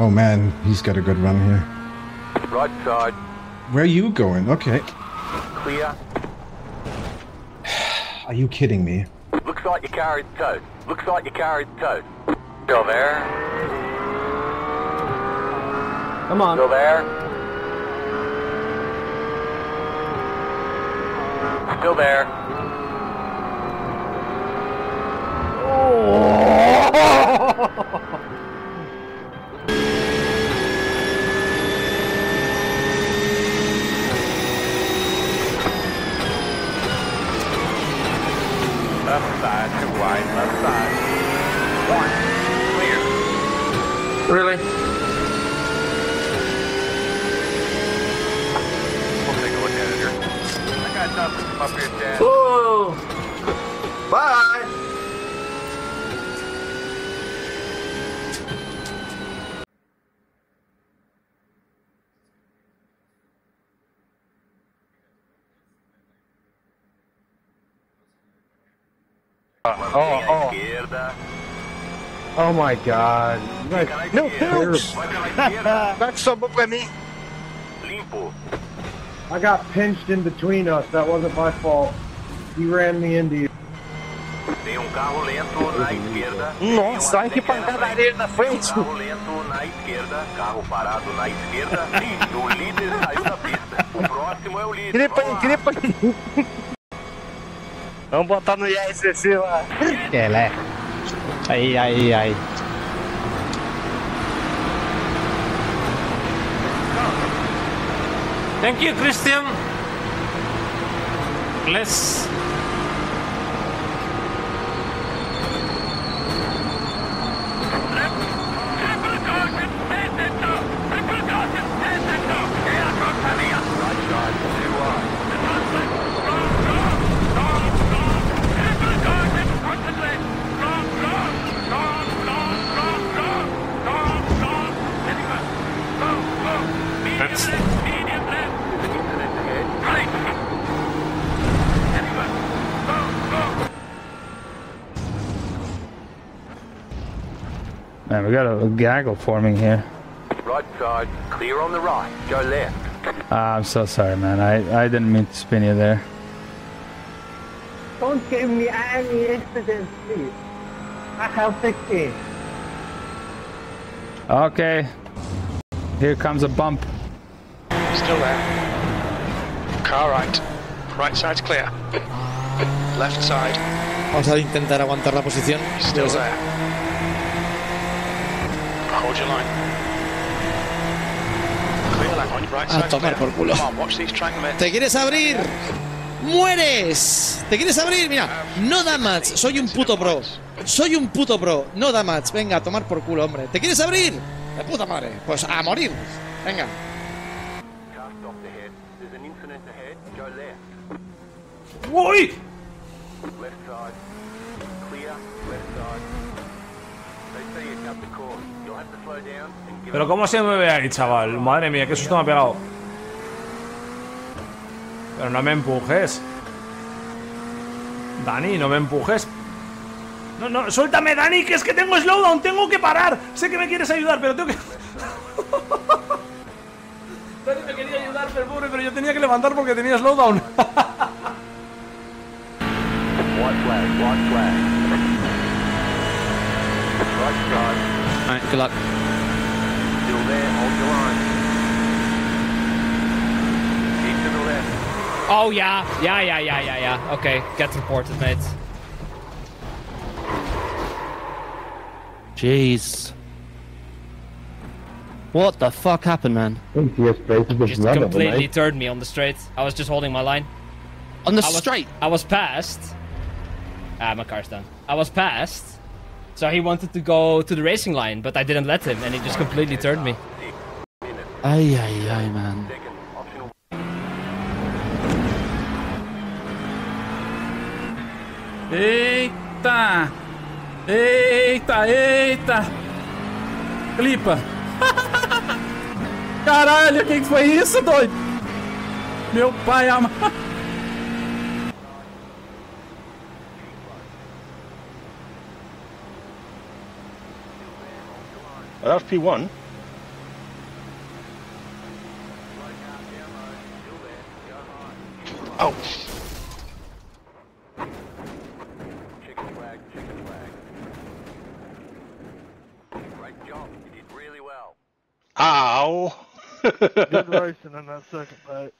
Oh man, he's got a good run here. Right side. Where are you going? Okay. Clear. Are you kidding me? Looks like your car is towed. Looks like your car is towed. Still there. Come on. Still there. Still there. Oh. Left side, too wide, left side. One, clear. Really? We'll take a look at it here. I got nothing from up here, Dad. Whoa! Bye! Oh my God! Like, no pinch. That's so funny. I got pinched in between us. That wasn't my fault. You ran me into you. Nossa, que pancadaria na frente! Crepa. Vamos botar no iRCC lá. Pelé. Aí, aí, aí. Thank you, Christian. Let's. Man, we got a gaggle forming here. Right side, clear on the right, go left. I'm so sorry, man. I didn't mean to spin you there. Don't give me any incidents, please. I have 60. Okay. Here comes a bump. Still there. Car right. Right side's clear. Left side. Vamos a intentar aguantar la posición. Still there. Hold your line. Clear line on your right side. A tomar por culo. Come on, watch these track men. Te quieres abrir. Mueres. Te quieres abrir. Mira, no damage. Soy un puto pro. Soy un puto pro. No damage. Venga, a tomar por culo, hombre. Te quieres abrir. De puta madre. Pues a morir. Venga. Uy. Left side. Clear. Left side. Pero cómo se mueve ahí, chaval. Madre mía, qué susto me ha pegado. Pero no me empujes, Dani, no me empujes. No, no, suéltame, Dani, que es que tengo slowdown. Tengo que parar. Sé que me quieres ayudar, pero tengo que... Dani me quería ayudar, pero pobre, pero yo tenía que levantar porque tenía slowdown. Alright, good luck. Still there, hold your line. Keep to the left. Oh yeah, yeah, yeah, yeah, yeah, yeah. Okay, get reported, mate. Jeez. What the fuck happened, man? Just completely turned me on the straight. I was just holding my line. On the straight? I was passed. Ah, my car's done. I was passed. So he wanted to go to the racing line, but I didn't let him, and he just completely turned me. Ay, ay, ay, man. Eita! Eita, eita! Clipa! Caralho, que foi isso, doido? Meu pai ama... FP1 Ouch. Chicken flag, chicken flag. Great job, you did really well. Ow! Good racing in that second boat.